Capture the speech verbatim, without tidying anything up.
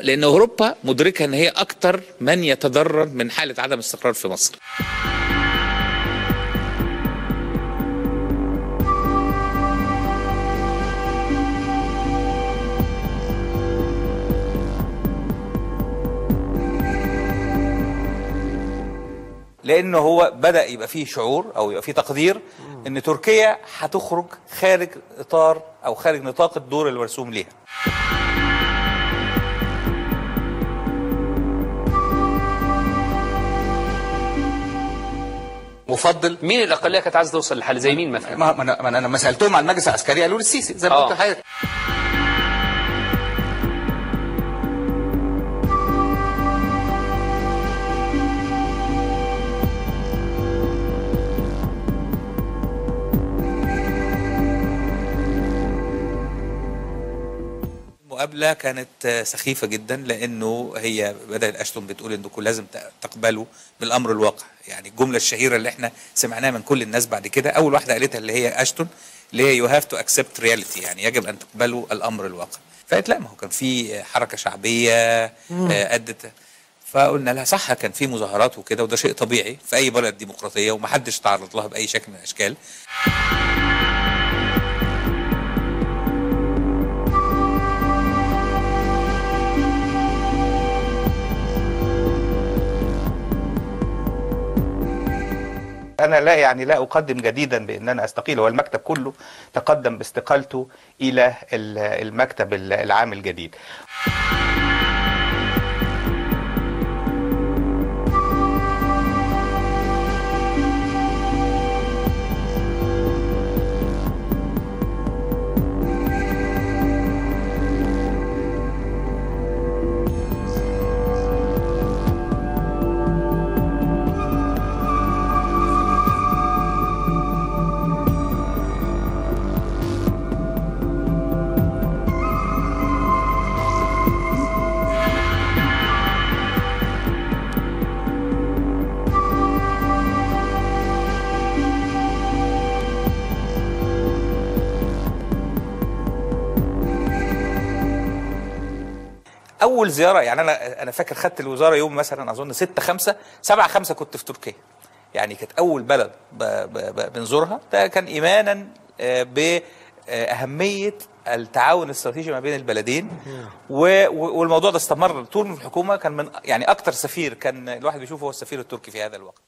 لأن أوروبا مدركة أن هي أكتر من يتضرر من حالة عدم استقرار في مصر. لأنه هو بدأ يبقى فيه شعور أو يبقى فيه تقدير أن تركيا هتخرج خارج إطار أو خارج نطاق الدور المرسوم لها. مفضل مين الاقليه كانت عايزه توصل لحل زي مين مثلا؟ ما انا ما انا ما سالتهم عن المجلس العسكري قالوا لي السيسي زي ما قلت لحضرتك. المقابله كانت سخيفه جدا لانه هي بدأت أشتم بتقول انكم لازم تقبلوا بالامر الواقع، يعني الجمله الشهيره اللي احنا سمعناها من كل الناس بعد كده اول واحده قالتها اللي هي أشتم اللي هي يو هاف تو اكسبت رياليتي، يعني يجب ان تقبلوا الامر الواقع. فقالت لا، ما هو كان في حركه شعبيه ادت، فقلنا لها صح كان في مظاهرات وكده وده شيء طبيعي في اي بلد ديمقراطيه ومحدش تعرض لها باي شكل من الاشكال. أنا لا يعني لا أقدم جديدا بأن أنا أستقيل، هو المكتب كله تقدم باستقالته إلى المكتب العام الجديد. اول زياره يعني انا انا فاكر خدت الوزاره يوم مثلا اظن ستة خمسة سبعة خمسة كنت في تركيا، يعني كانت اول بلد بنزورها. ده كان ايمانا باهميه التعاون الاستراتيجي ما بين البلدين، والموضوع ده استمر طول من الحكومه. كان من يعني اكتر سفير كان الواحد بيشوفه هو السفير التركي في هذا الوقت.